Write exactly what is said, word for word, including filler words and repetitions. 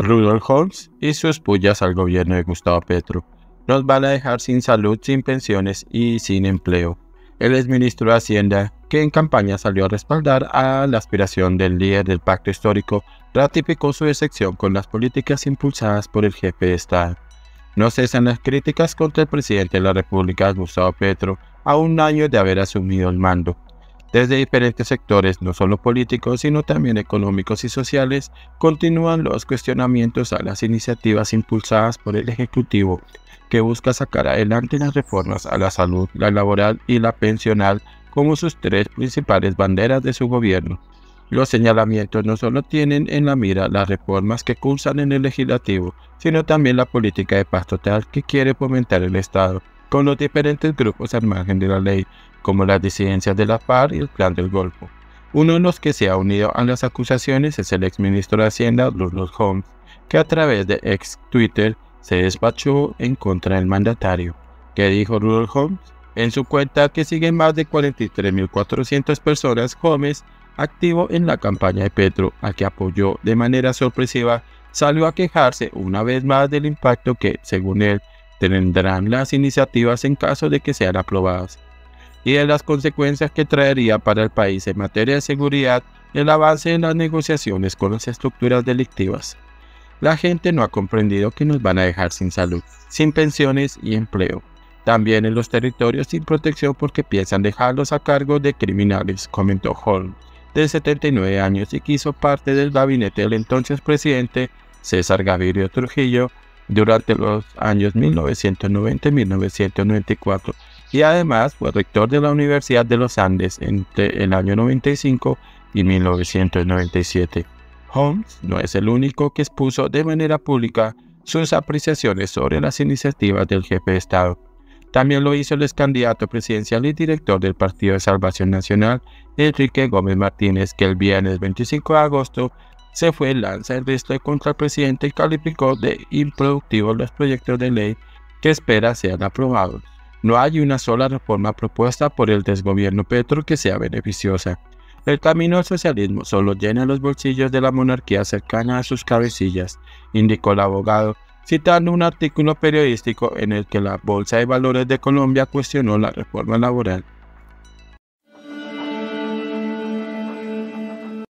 Rudolf Hommes y sus pullas al gobierno de Gustavo Petro. Nos van a dejar sin salud, sin pensiones y sin empleo. El exministro de Hacienda, que en campaña salió a respaldar a la aspiración del líder del Pacto Histórico, ratificó su decepción con las políticas impulsadas por el jefe de Estado. No cesan las críticas contra el presidente de la República, Gustavo Petro, a un año de haber asumido el mando. Desde diferentes sectores, no solo políticos, sino también económicos y sociales, continúan los cuestionamientos a las iniciativas impulsadas por el Ejecutivo, que busca sacar adelante las reformas a la salud, la laboral y la pensional como sus tres principales banderas de su gobierno. Los señalamientos no solo tienen en la mira las reformas que cursan en el legislativo, sino también la política de paz total que quiere fomentar el Estado, con los diferentes grupos al margen de la ley, como las disidencias de la FARC y el Plan del Golfo. Uno de los que se ha unido a las acusaciones es el exministro de Hacienda, Rudolf Hommes, que a través de ex Twitter se despachó en contra del mandatario. ¿Qué dijo Rudolf Hommes? En su cuenta, que siguen más de cuarenta y tres mil cuatrocientas personas, Hommes, activo en la campaña de Petro, a que apoyó de manera sorpresiva, salió a quejarse una vez más del impacto que, según él, tendrán las iniciativas en caso de que sean aprobadas, y de las consecuencias que traería para el país en materia de seguridad el avance en las negociaciones con las estructuras delictivas. La gente no ha comprendido que nos van a dejar sin salud, sin pensiones y empleo. También en los territorios sin protección porque piensan dejarlos a cargo de criminales, comentó Holmes, de setenta y nueve años y que hizo parte del gabinete del entonces presidente César Gaviria Trujillo durante los años mil novecientos noventa y mil novecientos noventa y cuatro. Y además fue rector de la Universidad de los Andes entre el año noventa y cinco y mil novecientos noventa y siete. Hommes no es el único que expuso de manera pública sus apreciaciones sobre las iniciativas del jefe de Estado. También lo hizo el ex candidato presidencial y director del Partido de Salvación Nacional, Enrique Gómez Martínez, que el viernes veinticinco de agosto se fue en lanza el resto contra el presidente y calificó de improductivos los proyectos de ley que espera sean aprobados. No hay una sola reforma propuesta por el desgobierno Petro que sea beneficiosa. El camino al socialismo solo llena los bolsillos de la monarquía cercana a sus cabecillas, indicó el abogado, citando un artículo periodístico en el que la Bolsa de Valores de Colombia cuestionó la reforma laboral.